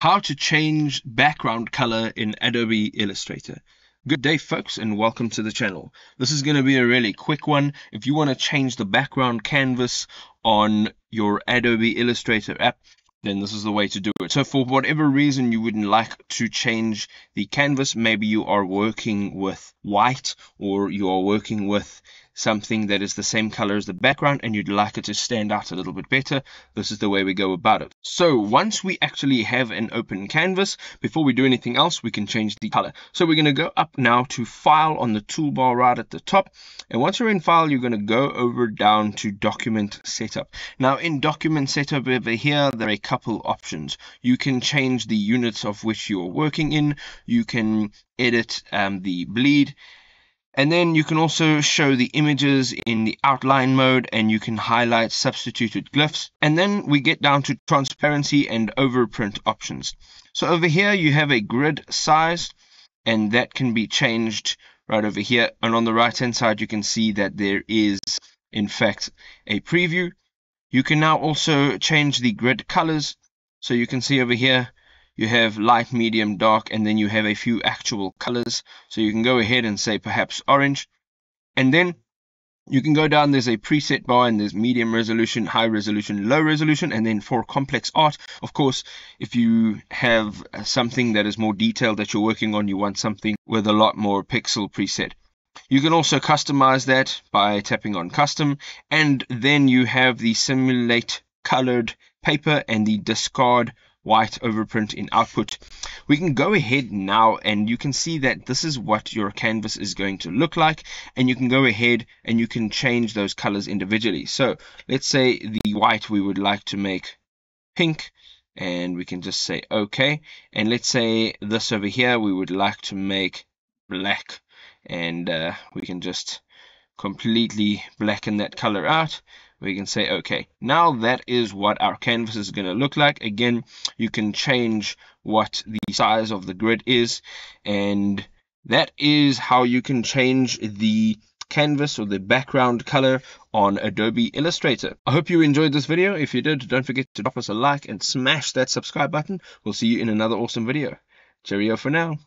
How to change background color in Adobe Illustrator. Good day folks, and welcome to the channel. This is going to be a really quick one. If you want to change the background canvas on your Adobe Illustrator app, then this is the way to do it. So for whatever reason you wouldn't like to change the canvas, maybe you are working with white or you are working with something that is the same color as the background and you'd like it to stand out a little bit better, this is the way we go about it. So once we actually have an open canvas, before we do anything else, we can change the color. So we're going to go up now to File on the toolbar right at the top. And once you're in File, you're going to go over down to Document Setup. Now in Document Setup over here, there are a couple options. You can change the units of which you're working in. You can edit the bleed. And then you can also show the images in the outline mode, and you can highlight substituted glyphs. And then we get down to transparency and overprint options. So over here you have a grid size, and that can be changed right over here. And on the right hand side you can see that there is in fact a preview. You can now also change the grid colors. So you can see over here you have light, medium, dark, and then you have a few actual colors. So you can go ahead and say perhaps orange. And then you can go down, there's a preset bar, and there's medium resolution, high resolution, low resolution, and then for complex art, of course, if you have something that is more detailed that you're working on, you want something with a lot more pixel preset. You can also customize that by tapping on custom, and then you have the simulate colored paper and the discard white overprint in output. We can go ahead now and you can see that this is what your canvas is going to look like, and you can go ahead and you can change those colors individually. So let's say the white we would like to make pink, and we can just say okay. And let's say this over here we would like to make black, and we can just completely blacken that color out. We can say okay. Now that is what our canvas is going to look like. Again, you can change what the size of the grid is, and that is how you can change the canvas or the background color on Adobe Illustrator. I hope you enjoyed this video. If you did, don't forget to drop us a like and smash that subscribe button. We'll see you in another awesome video. Cheerio for now.